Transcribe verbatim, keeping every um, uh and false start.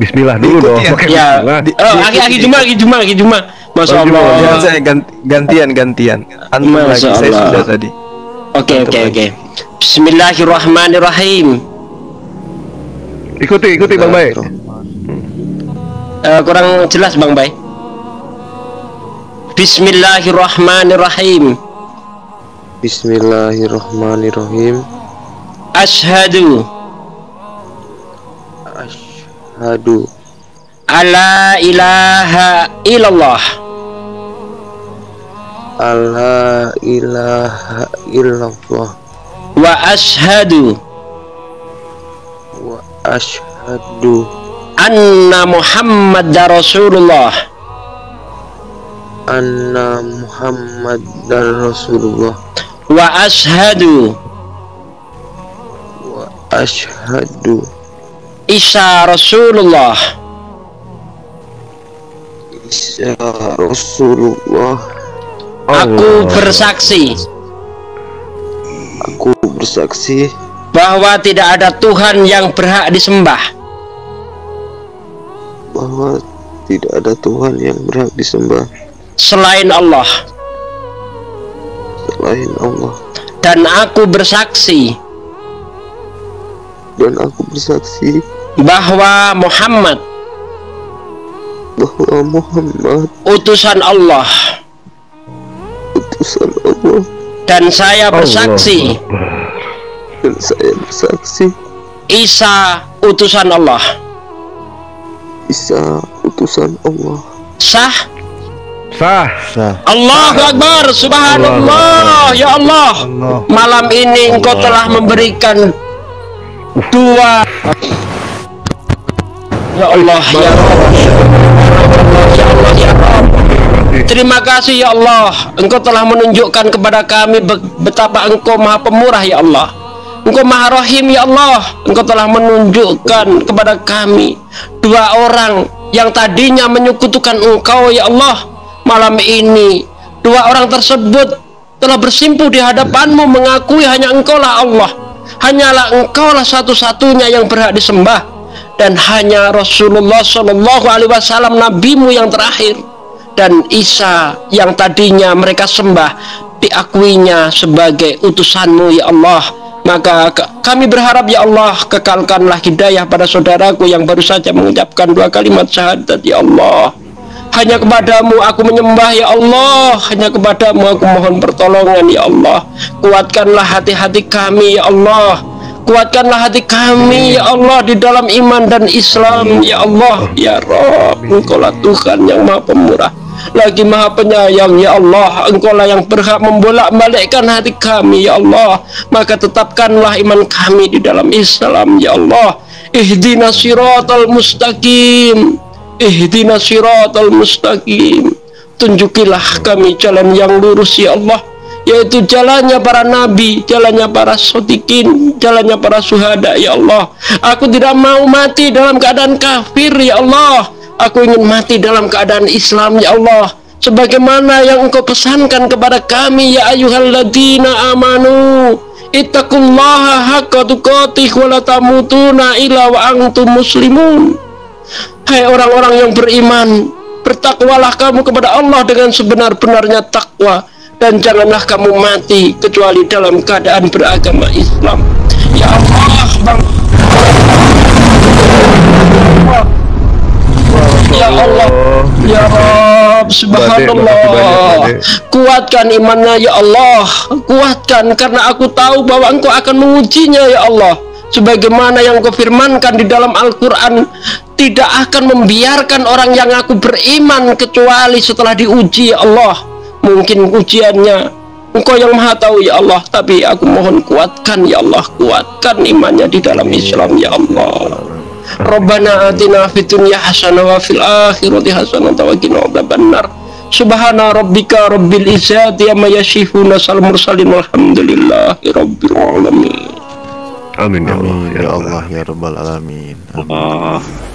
Bismillah dulu dong. Iya. Aki-aki Juma, aki Juma, aki Juma. Masya Allah. Saya gantian, gantian. Antum lagi, saya sudah tadi. Oke, oke, oke. Bismillahirrahmanirrahim. Ikuti, ikuti Bang Bay. Kurang jelas Bang Bay. Bismillahirrahmanirrahim. Bismillahirrahmanirrahim. Asyhadu. Asyhadu. Alla ilaha ilallah. Alla ilaha illallah. Wa asyhadu. Wa asyhadu. Anna Muhammadar Rasulullah. Anna Muhammadar Rasulullah. Wa asyhadu. Wa asyhadu. Isa Rasulullah. Isa Rasulullah. Aku bersaksi. Aku bersaksi bahwa tidak ada Tuhan yang berhak disembah. Bahwa tidak ada Tuhan yang berhak disembah selain Allah. Selain Allah. Dan aku bersaksi. Dan aku bersaksi bahwa Muhammad, bahwa Muhammad utusan Allah, utusan Allah. Dan saya bersaksi, dan saya bersaksi Isa utusan Allah, Isa utusan Allah. Sah, sah, sah. Allahu Akbar, Subhanallah, Ya Allah. Malam ini Engkau telah memberikan dua. Ya Allah, Ya Allah, Ya Allah, Ya Allah. Terima kasih Ya Allah, Engkau telah menunjukkan kepada kami betapa Engkau Maha Pemurah Ya Allah, Engkau Maha Rahim Ya Allah. Engkau telah menunjukkan kepada kami dua orang yang tadinya menyekutukan Engkau Ya Allah. Malam ini dua orang tersebut telah bersimpuh di hadapan-Mu, mengakui hanya Engkaulah Allah, hanyalah Engkaulah satu-satunya yang berhak disembah, dan hanya Rasulullah Shallallahu Alaihi Wasallam nabimu yang terakhir. Dan Isa yang tadinya mereka sembah diakuinya sebagai utusanmu Ya Allah. Maka kami berharap Ya Allah, kekalkanlah hidayah pada saudaraku yang baru saja mengucapkan dua kalimat syahadat Ya Allah. Hanya kepadamu aku menyembah Ya Allah, hanya kepadamu aku mohon pertolongan Ya Allah. Kuatkanlah hati-hati kami Ya Allah, kuatkanlah hati kami Ya Allah di dalam iman dan Islam Ya Allah. Ya Rabb, Engkaulah Tuhan yang Maha Pemurah lagi Maha Penyayang Ya Allah. Engkaulah yang berhak membolak-balikkan hati kami Ya Allah. Maka tetapkanlah iman kami di dalam Islam Ya Allah. Ihdinas siratal mustaqim. Ihdinas siratal mustaqim. Tunjukilah kami jalan yang lurus Ya Allah, yaitu jalannya para nabi, jalannya para shiddiqin, jalannya para suhada Ya Allah. Aku tidak mau mati dalam keadaan kafir Ya Allah. Aku ingin mati dalam keadaan Islam Ya Allah, sebagaimana yang Engkau pesankan kepada kami. Ya ayuhalladina amanu Ittaqullaha haqqa tuqatih wa la tamutunna illa wa antum muslimun. Hai orang-orang yang beriman, bertakwalah kamu kepada Allah dengan sebenar-benarnya takwa, dan janganlah kamu mati kecuali dalam keadaan beragama Islam. Ya Allah, bang. Ya Allah, Ya Rabb, Subhanallah. Kuatkan imannya Ya Allah, kuatkan, karena aku tahu bahwa Engkau akan mengujinya Ya Allah. Sebagaimana yang Engkau firmankan di dalam Al-Quran, tidak akan membiarkan orang yang aku beriman kecuali setelah diuji Ya Allah. Mungkin ujiannya Engkau yang Maha Tahu Ya Allah, tapi aku mohon kuatkan Ya Allah, kuatkan imannya di dalam Islam Ya Allah. Rabbana atina fiddunya hasanah wa fil-akhir hasanah wa qina adzabannar. Subhana rabbika rabbil izzati amma yasifun sal mursalin walhamdulillahi rabbil alamin. Amin ya Allah ya rabbal alamin. Amin.